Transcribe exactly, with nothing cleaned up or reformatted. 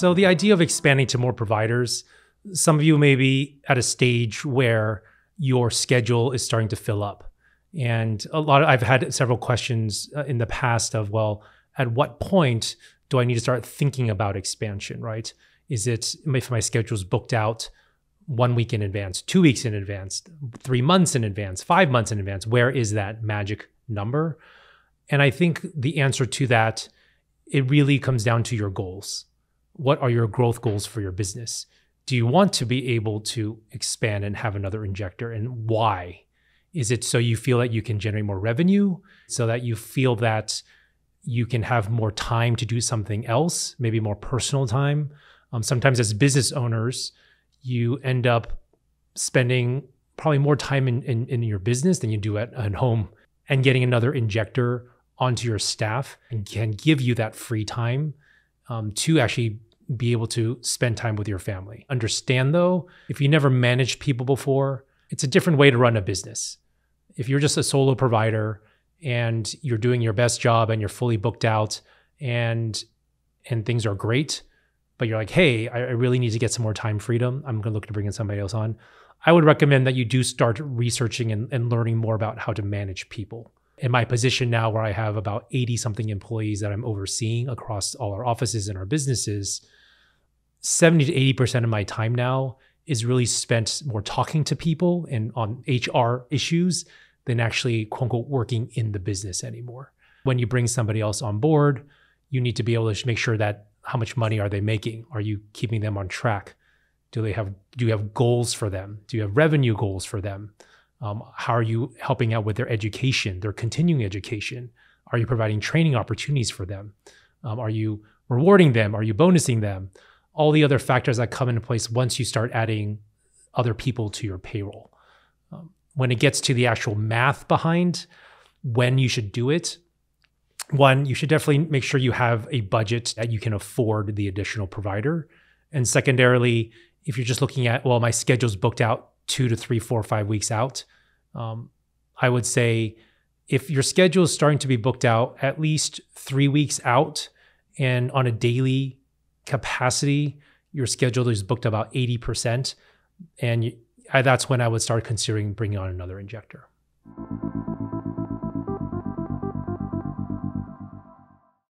So the idea of expanding to more providers, some of you may be at a stage where your schedule is starting to fill up. And a lot of, I've had several questions in the past of, well, at what point do I need to start thinking about expansion, right? Is it if my schedule's booked out one week in advance, two weeks in advance, three months in advance, five months in advance? Where is that magic number? And I think the answer to that, it really comes down to your goals. What are your growth goals for your business? Do you want to be able to expand and have another injector, and why? Is it so you feel that you can generate more revenue, so that you feel that you can have more time to do something else, maybe more personal time? Um, sometimes as business owners, you end up spending probably more time in, in, in your business than you do at, at home, and getting another injector onto your staff and can give you that free time um, to actually be able to spend time with your family. Understand though, if you never managed people before, it's a different way to run a business. If you're just a solo provider and you're doing your best job and you're fully booked out and and things are great, but you're like, hey, I really need to get some more time freedom, I'm gonna look to bring in somebody else on, I would recommend that you do start researching and, and learning more about how to manage people. In my position now, where I have about eighty something employees that I'm overseeing across all our offices and our businesses, seventy to eighty percent of my time now is really spent more talking to people and on H R issues than actually, quote unquote, working in the business anymore. When you bring somebody else on board, you need to be able to make sure that how much money are they making? Are you keeping them on track? Do they have, do you have goals for them? Do you have revenue goals for them? Um, how are you helping out with their education, their continuing education? Are you providing training opportunities for them? Um, are you rewarding them? Are you bonusing them? All the other factors that come into place once you start adding other people to your payroll. Um, when it gets to the actual math behind when you should do it, one, you should definitely make sure you have a budget that you can afford the additional provider. And secondarily, if you're just looking at, well, my schedule's booked out two to three, four, five weeks out, um, I would say if your schedule is starting to be booked out at least three weeks out and on a daily capacity, your schedule is booked about eighty percent. And you, I, that's when I would start considering bringing on another injector.